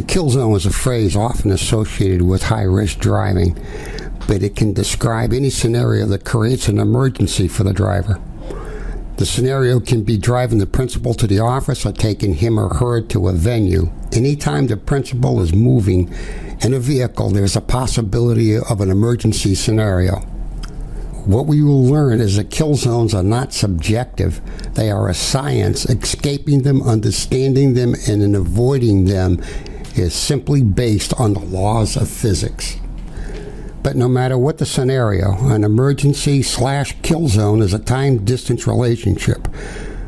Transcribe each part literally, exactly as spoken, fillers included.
The kill zone is a phrase often associated with high-risk driving, but it can describe any scenario that creates an emergency for the driver. The scenario can be driving the principal to the office or taking him or her to a venue. Anytime the principal is moving in a vehicle, there's a possibility of an emergency scenario. What we will learn is that kill zones are not subjective. They are a science. Escaping them, understanding them, and in avoiding them is simply based on the laws of physics. But no matter what the scenario, an emergency slash kill zone is a time-distance relationship.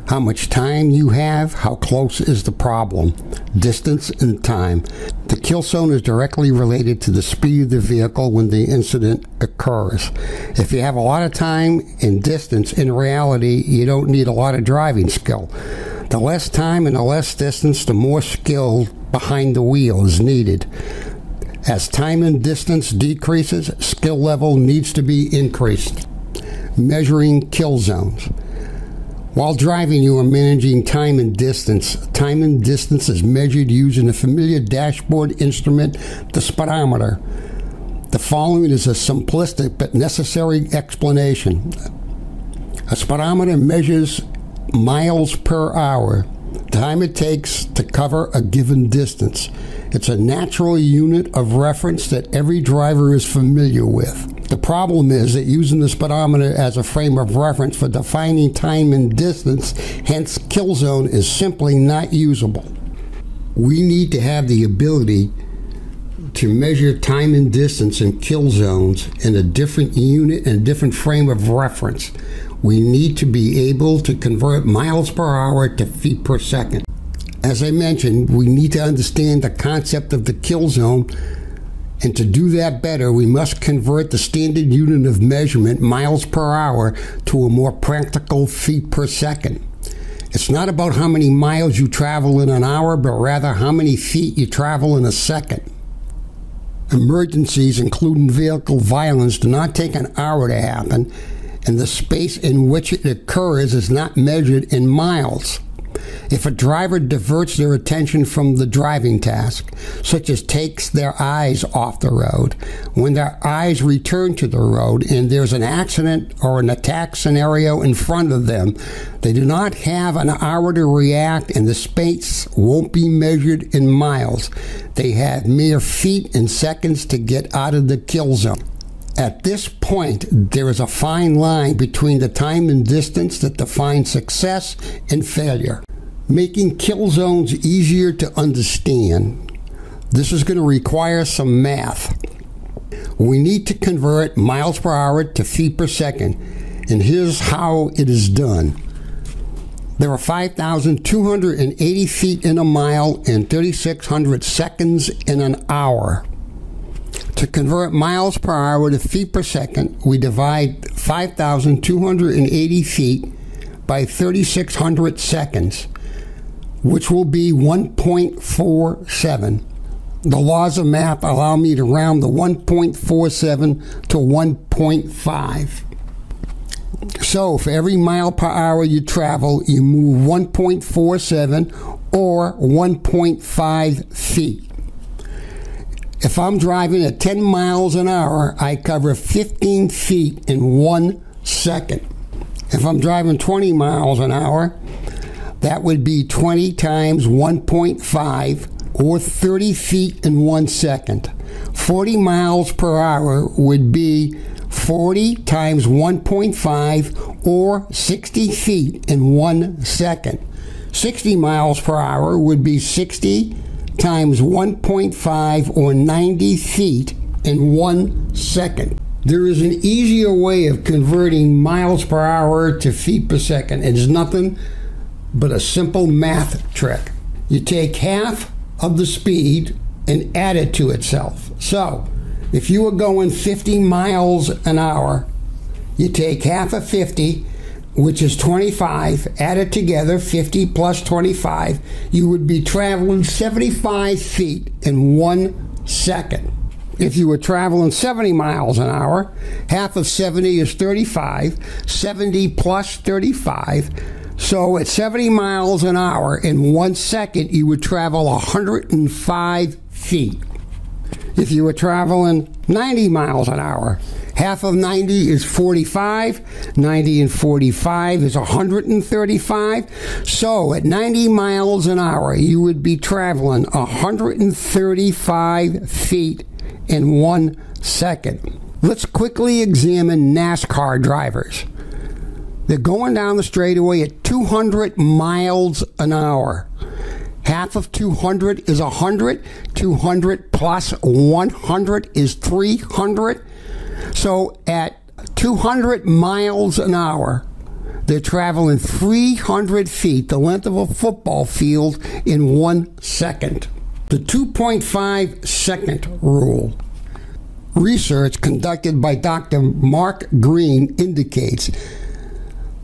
How much time you have, how close is the problem, distance and time. The kill zone is directly related to the speed of the vehicle when the incident occurs. If you have a lot of time and distance, in reality, you don't need a lot of driving skill. The less time and the less distance, the more skill behind the wheel is needed. As time and distance decreases, skill level needs to be increased. Measuring kill zones. While driving, you are managing time and distance. Time and distance is measured using a familiar dashboard instrument, the speedometer. The following is a simplistic but necessary explanation. A speedometer measures miles per hour, the time it takes to cover a given distance. It's a natural unit of reference that every driver is familiar with. The problem is that using the speedometer as a frame of reference for defining time and distance, hence kill zone, is simply not usable. We need to have the ability to measure time and distance in kill zones in a different unit and a different frame of reference. We need to be able to convert miles per hour to feet per second. As I mentioned, we need to understand the concept of the kill zone. And to do that better, we must convert the standard unit of measurement, miles per hour, to a more practical feet per second. It's not about how many miles you travel in an hour, but rather how many feet you travel in a second. Emergencies, including vehicle violence, do not take an hour to happen, and the space in which it occurs is not measured in miles. If a driver diverts their attention from the driving task, such as takes their eyes off the road, when their eyes return to the road and there's an accident or an attack scenario in front of them, they do not have an hour to react, and the space won't be measured in miles. They have mere feet and seconds to get out of the kill zone. At this point, there is a fine line between the time and distance that defines success and failure. Making kill zones easier to understand. This is going to require some math. We need to convert miles per hour to feet per second, and here's how it is done. There are five thousand two hundred eighty feet in a mile and three thousand six hundred seconds in an hour. To convert miles per hour to feet per second, we divide five thousand two hundred eighty feet by three thousand six hundred seconds, which will be one point four seven. The laws of math allow me to round the one point four seven to one point five. So for every mile per hour you travel, you move one point four seven or one point five feet. If I'm driving at ten miles an hour, I cover fifteen feet in one second. If I'm driving twenty miles an hour, that would be twenty times one point five, or thirty feet in one second. forty miles per hour would be forty times one point five, or sixty feet in one second. sixty miles per hour would be sixty times one point five, or ninety feet in one second. There is an easier way of converting miles per hour to feet per second. It's nothing but a simple math trick. You take half of the speed and add it to itself. So if you were going fifty miles an hour, you take half of fifty, which is twenty-five, added together, fifty plus twenty-five, you would be traveling seventy-five feet in one second. If you were traveling seventy miles an hour, half of seventy is thirty-five, seventy plus thirty-five, so at seventy miles an hour in one second, you would travel one hundred five feet. If you were traveling ninety miles an hour, half of ninety is forty-five, ninety and forty-five is one hundred thirty-five, so at ninety miles an hour you would be traveling one hundred thirty-five feet in one second. Let's quickly examine NASCAR drivers. They're going down the straightaway at two hundred miles an hour. Half of two hundred is one hundred. two hundred plus one hundred is three hundred. So at two hundred miles an hour, they're traveling three hundred feet, the length of a football field, in one second. The two point five second rule. Research conducted by Doctor Mark Green indicates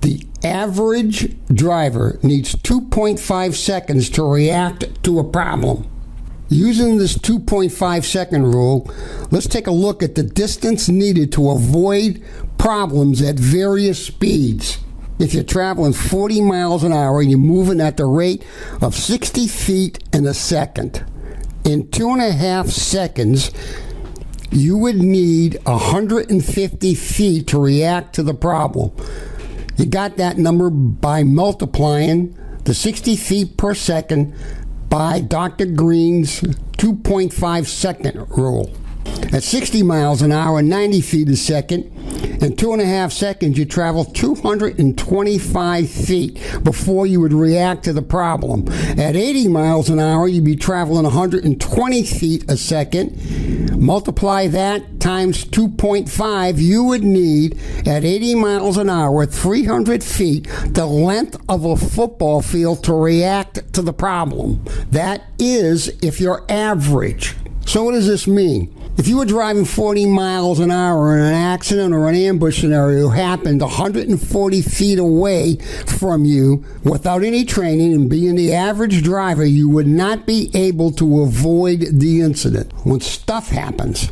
the average driver needs two point five seconds to react to a problem. Using this two point five second rule, let's take a look at the distance needed to avoid problems at various speeds. If you're traveling forty miles an hour and you're moving at the rate of sixty feet in a second, in two and a half seconds, you would need one hundred fifty feet to react to the problem. You got that number by multiplying the sixty feet per second by Doctor Green's two point five second rule. At sixty miles an hour, ninety feet a second, in two and a half seconds you travel two hundred twenty-five feet before you would react to the problem. At eighty miles an hour, you'd be traveling one hundred twenty feet a second. Multiply that times two point five, you would need, at eighty miles an hour, three hundred feet, the length of a football field to react to the problem. That is if you're average. So what does this mean? If you were driving forty miles an hour and an accident or an ambush scenario happened one hundred forty feet away from you without any training and being the average driver, you would not be able to avoid the incident when stuff happens.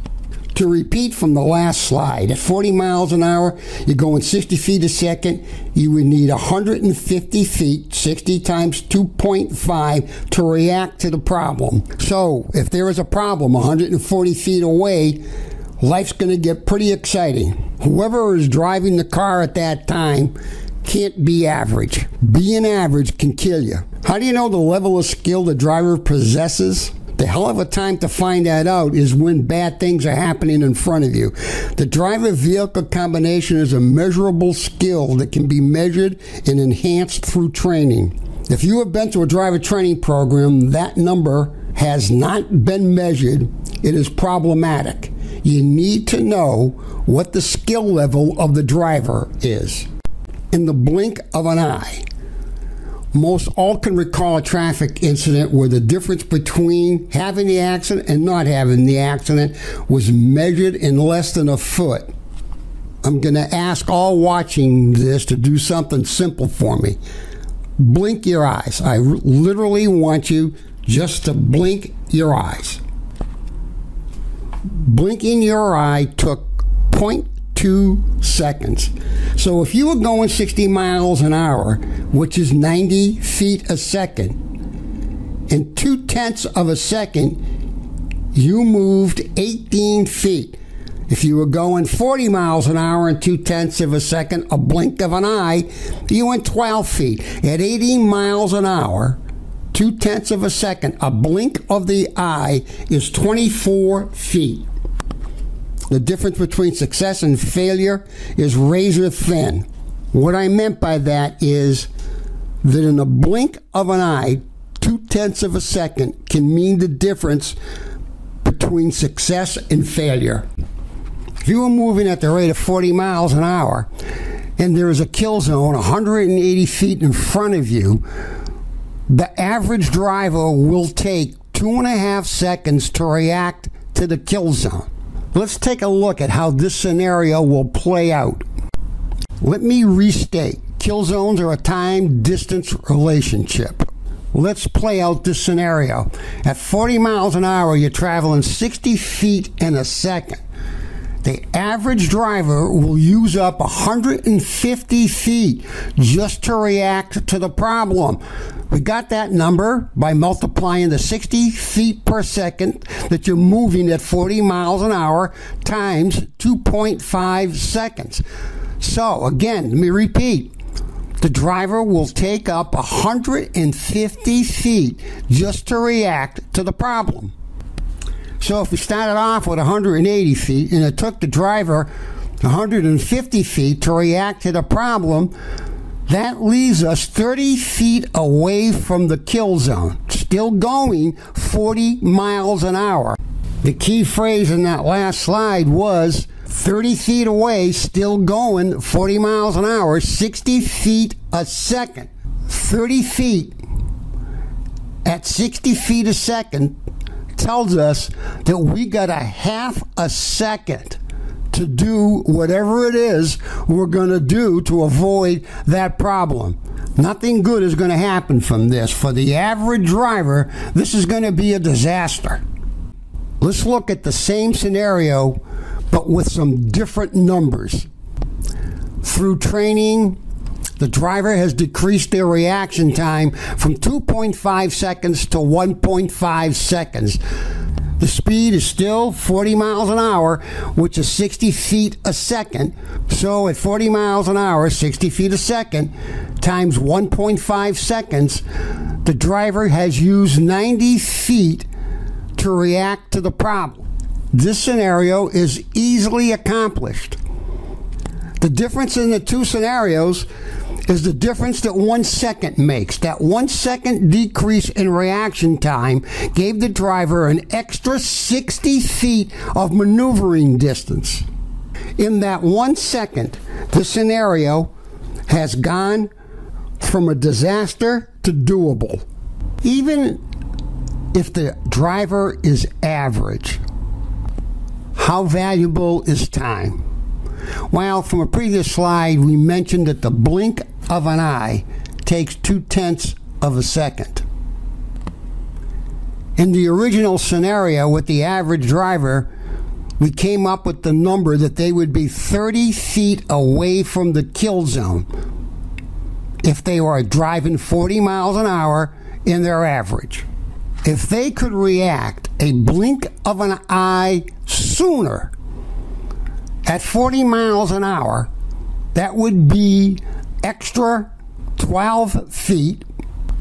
To repeat from the last slide, at forty miles an hour, you're going sixty feet a second, you would need one hundred fifty feet, sixty times two point five, to react to the problem. So, if there is a problem one hundred forty feet away, life's going to get pretty exciting. Whoever is driving the car at that time can't be average. Being average can kill you. How do you know the level of skill the driver possesses? The hell of a time to find that out is when bad things are happening in front of you. The driver-vehicle combination is a measurable skill that can be measured and enhanced through training. If you have been to a driver training program, that number has not been measured, it is problematic. You need to know what the skill level of the driver is. In the blink of an eye, most all can recall a traffic incident where the difference between having the accident and not having the accident was measured in less than a foot. I'm going to ask all watching this to do something simple for me. Blink your eyes. I literally want you just to blink your eyes. Blinking your eye took point two seconds. So if you were going sixty miles an hour, which is ninety feet a second, in two tenths of a second, you moved eighteen feet. If you were going forty miles an hour in two tenths of a second, a blink of an eye, you went twelve feet. At eighty miles an hour, two tenths of a second, a blink of the eye is twenty-four feet. The difference between success and failure is razor thin. What I meant by that is that in a blink of an eye, two-tenths of a second can mean the difference between success and failure. If you are moving at the rate of forty miles an hour and there is a kill zone one hundred eighty feet in front of you, the average driver will take two and a half seconds to react to the kill zone. Let's take a look at how this scenario will play out. Let me restate. Kill zones are a time-distance relationship. Let's play out this scenario. At forty miles an hour, you're traveling sixty feet in a second. the average driver will use up one hundred fifty feet just to react to the problem. We got that number by multiplying the sixty feet per second that you're moving at forty miles an hour times two point five seconds. So again, let me repeat. The driver will take up one hundred fifty feet just to react to the problem. So if we started off with one hundred eighty feet and it took the driver one hundred fifty feet to react to the problem, that leaves us thirty feet away from the kill zone, still going forty miles an hour. The key phrase in that last slide was thirty feet away, still going forty miles an hour, sixty feet a second. thirty feet at sixty feet a second tells us that we got a half a second to do whatever it is we're going to do to avoid that problem. Nothing good is going to happen from this. For the average driver, this is going to be a disaster. Let's look at the same scenario, but with some different numbers. Through training, the driver has decreased their reaction time from two point five seconds to one point five seconds. The speed is still forty miles an hour, which is sixty feet a second. So at forty miles an hour, sixty feet a second, times one point five seconds, the driver has used ninety feet to react to the problem. This scenario is easily accomplished. The difference in the two scenarios is the difference that one second makes. That one second decrease in reaction time gave the driver an extra sixty feet of maneuvering distance. In that one second, the scenario has gone from a disaster to doable. Even if the driver is average, how valuable is time? Well, from a previous slide, we mentioned that the blink of an eye takes two-tenths of a second. In the original scenario with the average driver, we came up with the number that they would be thirty feet away from the kill zone if they were driving forty miles an hour in their average. If they could react a blink of an eye sooner, at forty miles an hour, that would be extra twelve feet,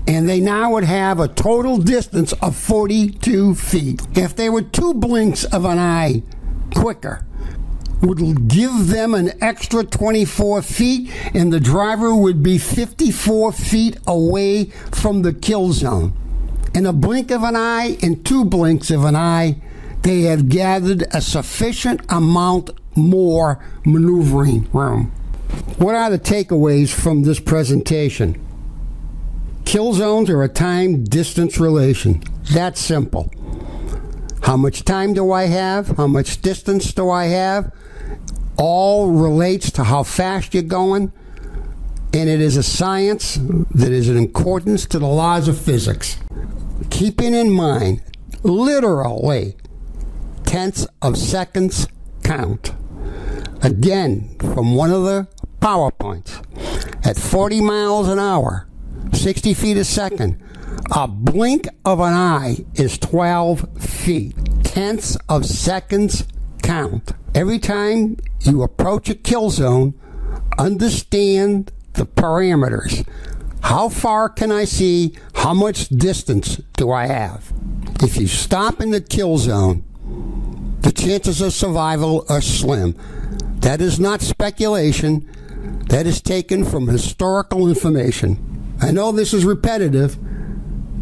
and they now would have a total distance of forty-two feet. If they were two blinks of an eye quicker, it would give them an extra twenty-four feet, and the driver would be fifty-four feet away from the kill zone. In a blink of an eye and two blinks of an eye, they have gathered a sufficient amount more maneuvering room. What are the takeaways from this presentation? Kill zones are a time-distance relation. That's simple. How much time do I have? How much distance do I have? All relates to how fast you're going, and it is a science that is in accordance to the laws of physics. Keeping in mind, literally, tenths of seconds count. Again, from one of the PowerPoints, at forty miles an hour, sixty feet a second, a blink of an eye is twelve feet. Tenths of seconds count. Every time you approach a kill zone, understand the parameters. How far can I see? How much distance do I have? If you stop in the kill zone, the chances of survival are slim. That is not speculation. That is taken from historical information. I know this is repetitive,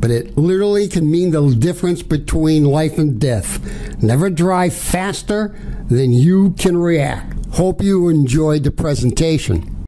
but it literally can mean the difference between life and death. Never drive faster than you can react. Hope you enjoyed the presentation.